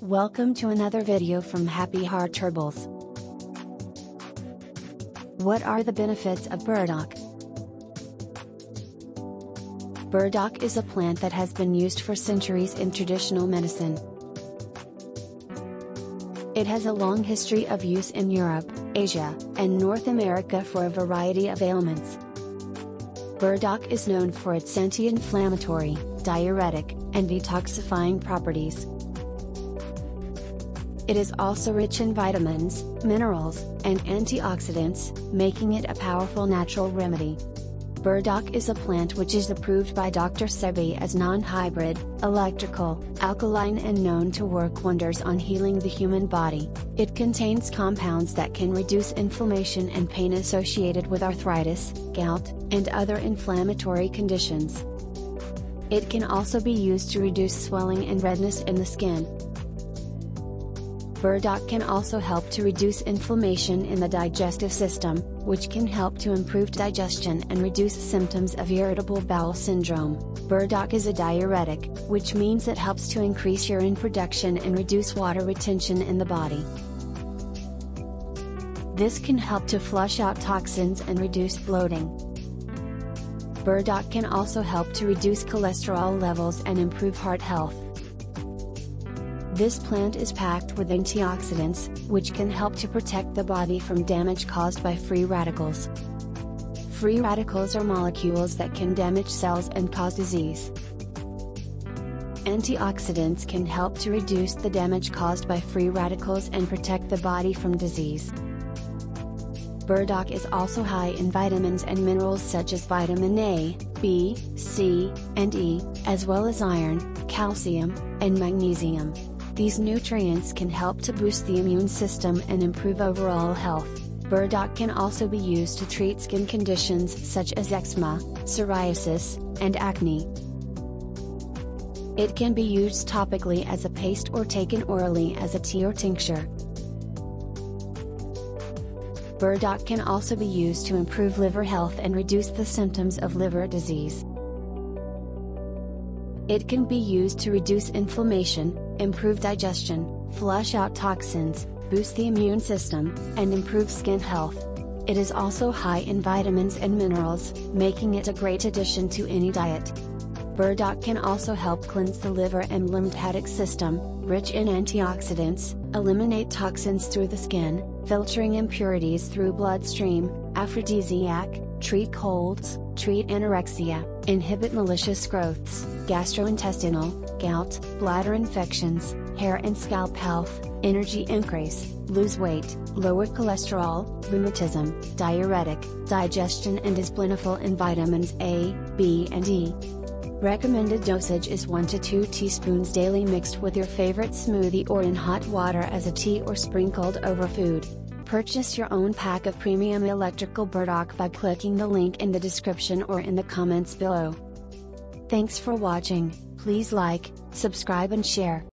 Welcome to another video from Happy Heart Herbals. What are the benefits of burdock? Burdock is a plant that has been used for centuries in traditional medicine. It has a long history of use in Europe, Asia, and North America for a variety of ailments. Burdock is known for its anti-inflammatory, diuretic, and detoxifying properties. It is also rich in vitamins, minerals, and antioxidants, making it a powerful natural remedy. Burdock is a plant which is approved by Dr. Sebi as non-hybrid, electrical, alkaline and known to work wonders on healing the human body. It contains compounds that can reduce inflammation and pain associated with arthritis, gout, and other inflammatory conditions. It can also be used to reduce swelling and redness in the skin. Burdock can also help to reduce inflammation in the digestive system, which can help to improve digestion and reduce symptoms of irritable bowel syndrome. Burdock is a diuretic, which means it helps to increase urine production and reduce water retention in the body. This can help to flush out toxins and reduce bloating. Burdock can also help to reduce cholesterol levels and improve heart health. This plant is packed with antioxidants, which can help to protect the body from damage caused by free radicals. Free radicals are molecules that can damage cells and cause disease. Antioxidants can help to reduce the damage caused by free radicals and protect the body from disease. Burdock is also high in vitamins and minerals such as vitamin A, B, C, and E, as well as iron, calcium, and magnesium. These nutrients can help to boost the immune system and improve overall health. Burdock can also be used to treat skin conditions such as eczema, psoriasis, and acne. It can be used topically as a paste or taken orally as a tea or tincture. Burdock can also be used to improve liver health and reduce the symptoms of liver disease. It can be used to reduce inflammation, improve digestion, flush out toxins, boost the immune system, and improve skin health. It is also high in vitamins and minerals, making it a great addition to any diet. Burdock can also help cleanse the liver and lymphatic system, rich in antioxidants, eliminate toxins through the skin, filtering impurities through bloodstream, aphrodisiac, treat colds, treat anorexia, inhibit malicious growths, gastrointestinal, gout, bladder infections, hair and scalp health, energy increase, lose weight, lower cholesterol, rheumatism, diuretic, digestion and is plentiful in vitamins A, B and E. Recommended dosage is 1 to 2 teaspoons daily mixed with your favorite smoothie or in hot water as a tea or sprinkled over food. Purchase your own pack of premium electrical burdock by clicking the link in the description or in the comments below. Thanks for watching. Please like, subscribe and share.